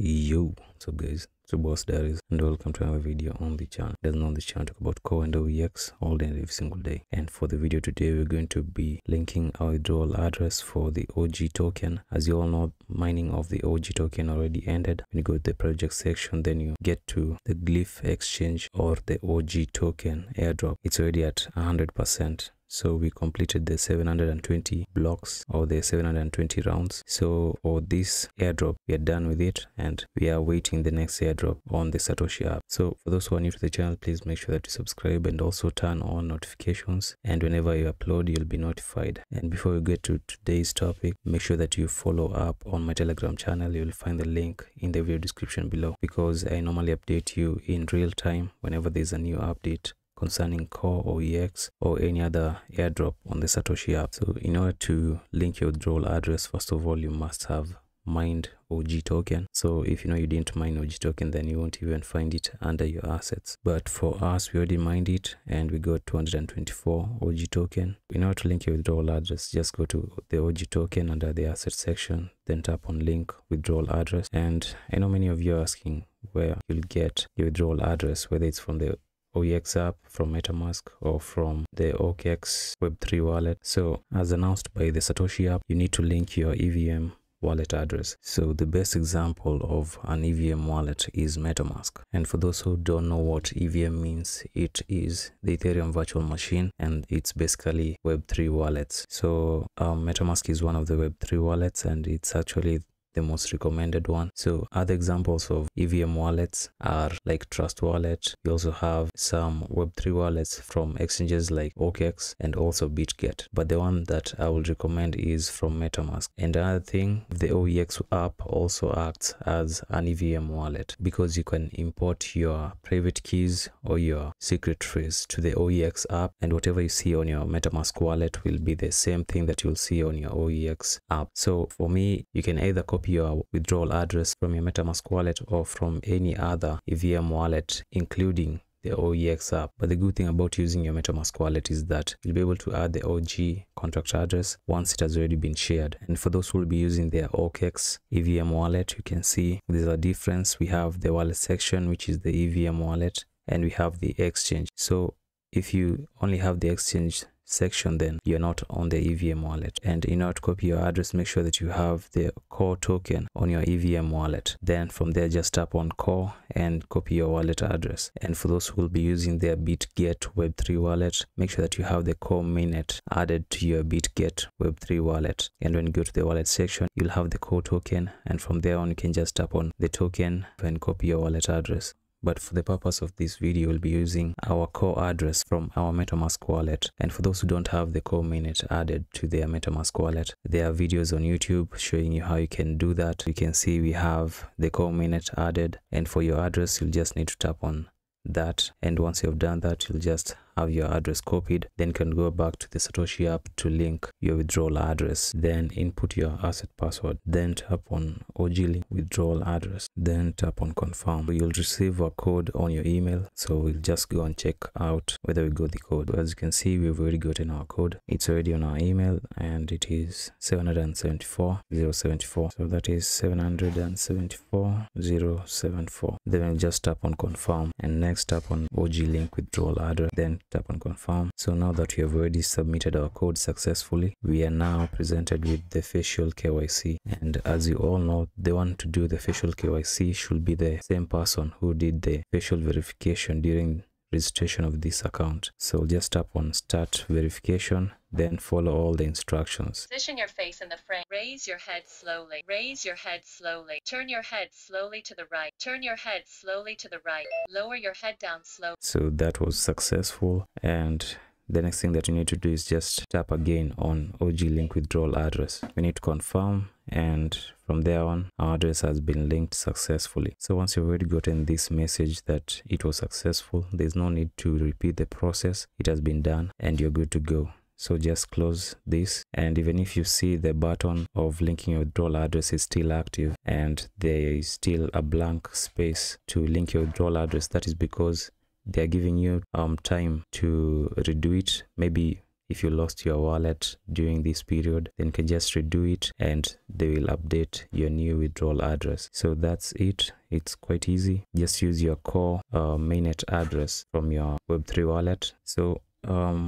Yo, what's up guys, it's your boss Darius and welcome to another video on the channel. There's another channel talk about core and OEX all day and every single day, and for the video today we're going to be linking our withdrawal address for the OG token. As you all know, mining of the OG token already ended. When you go to the project section, then you get to the Glyph exchange or the OG token airdrop. It's already at 100%. So we completed the 720 blocks or the 720 rounds. So for this airdrop, we are done with it and we are waiting the next airdrop on the Satoshi app. So for those who are new to the channel, please make sure that you subscribe and also turn on notifications, and whenever you upload you'll be notified. And before we get to today's topic, make sure that you follow up on my Telegram channel. You'll find the link in the video description below, because I normally update you in real time whenever there's a new update concerning core, OEX or any other airdrop on the Satoshi app. So in order to link your withdrawal address, first of all you must have mined OG token. So if you know you didn't mine OG token, then you won't even find it under your assets. But for us, we already mined it and we got 224 OG token. In order to link your withdrawal address, just go to the OG token under the asset section, then tap on link withdrawal address. And I know many of you are asking where you'll get your withdrawal address, whether it's from the OEX app, from MetaMask or from the OKX Web3 wallet. So as announced by the Satoshi app, you need to link your EVM wallet address. So the best example of an EVM wallet is MetaMask. And for those who don't know what EVM means, it is the Ethereum virtual machine, and it's basically Web3 wallets. So MetaMask is one of the Web3 wallets, and it's actually the most recommended one. So other examples of EVM wallets are like Trust Wallet. You also have some Web3 wallets from exchanges like OKX and also BitGet, but the one that I would recommend is from MetaMask. And another thing, the OEX app also acts as an EVM wallet, because you can import your private keys or your secret phrase to the OEX app, and whatever you see on your MetaMask wallet will be the same thing that you'll see on your OEX app. So for me, you can either copy your withdrawal address from your MetaMask wallet or from any other EVM wallet, including the OEX app. But the good thing about using your MetaMask wallet is that you'll be able to add the OG contract address once it has already been shared. And for those who will be using their OKX EVM wallet, you can see there's a difference. We have the wallet section, which is the EVM wallet, and we have the exchange. So if you only have the exchange section, then you're not on the EVM wallet. And in order to copy your address, make sure that you have the core token on your EVM wallet. Then from there, just tap on core and copy your wallet address. And for those who will be using their BitGet Web3 wallet, make sure that you have the core Mainnet added to your BitGet Web3 wallet. And when you go to the wallet section, you'll have the core token, and from there on you can just tap on the token and copy your wallet address. But for the purpose of this video, we'll be using our core address from our MetaMask wallet. And for those who don't have the core Mainnet added to their MetaMask wallet, there are videos on YouTube showing you how you can do that. You can see we have the core Mainnet added, and for your address you'll just need to tap on that. And once you've done that, you'll just have your address copied. Then you can go back to the Satoshi app to link your withdrawal address, then input your asset password, then tap on OG link withdrawal address, then tap on confirm. You'll receive a code on your email, so we'll just go and check out whether we got the code. As you can see, we've already gotten our code. It's already on our email, and it is 774 074. So that is 774 074. Then we'll just tap on confirm, and next tap on OG link withdrawal address, then tap on confirm. So now that we have already submitted our code successfully, we are now presented with the facial KYC. And as you all know, the one to do the facial KYC should be the same person who did the facial verification during registration of this account. So just tap on start verification, then follow all the instructions. Position your face in the frame. Raise your head slowly. Raise your head slowly. Turn your head slowly to the right. Turn your head slowly to the right. Lower your head down slowly. So that was successful, and the next thing that you need to do is just tap again on OG link withdrawal address. We need to confirm, and from there on our address has been linked successfully. So once you've already gotten this message that it was successful, there's no need to repeat the process. It has been done and you're good to go. So just close this, and even if you see the button of linking your withdrawal address is still active and there is still a blank space to link your withdrawal address, that is because they are giving you time to redo it. Maybe If you lost your wallet during this period, then you can just redo it and they will update your new withdrawal address. So that's it. It's quite easy. Just use your core mainnet address from your Web3 wallet. So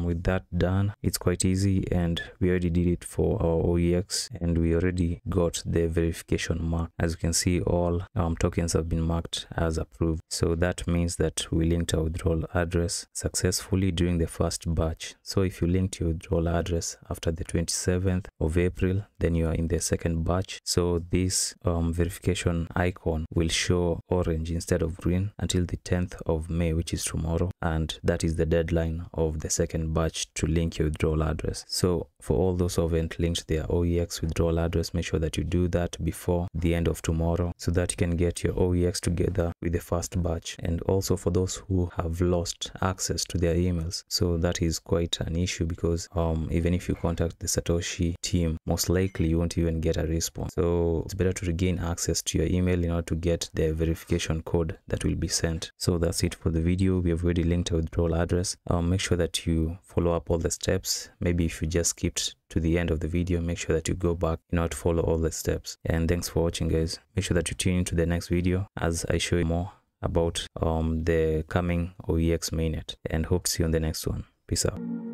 with that done, it's quite easy, and we already did it for our OEX, and we already got the verification mark. As you can see, all tokens have been marked as approved, so that means that we linked our withdrawal address successfully during the first batch. So if you linked your withdrawal address after the 27th of April, then you are in the second batch. So this verification icon will show orange instead of green until the 10th of May, which is tomorrow, and that is the deadline of the second batch to link your withdrawal address. So for all those who haven't linked their OEX withdrawal address, make sure that you do that before the end of tomorrow so that you can get your OEX together with the first batch. And also for those who have lost access to their emails, so that is quite an issue, because even if you contact the Satoshi team, most likely you won't even get a response. So it's better to regain access to your email in order to get the verification code that will be sent. So that's it for the video. We have already linked a withdrawal address. Make sure that you follow up all the steps. Maybe if you just skipped to the end of the video, make sure that you go back and not follow all the steps. And thanks for watching, guys. Make sure that you tune into the next video as I show you more about the coming OEX mainnet, and hope to see you on the next one. Peace out.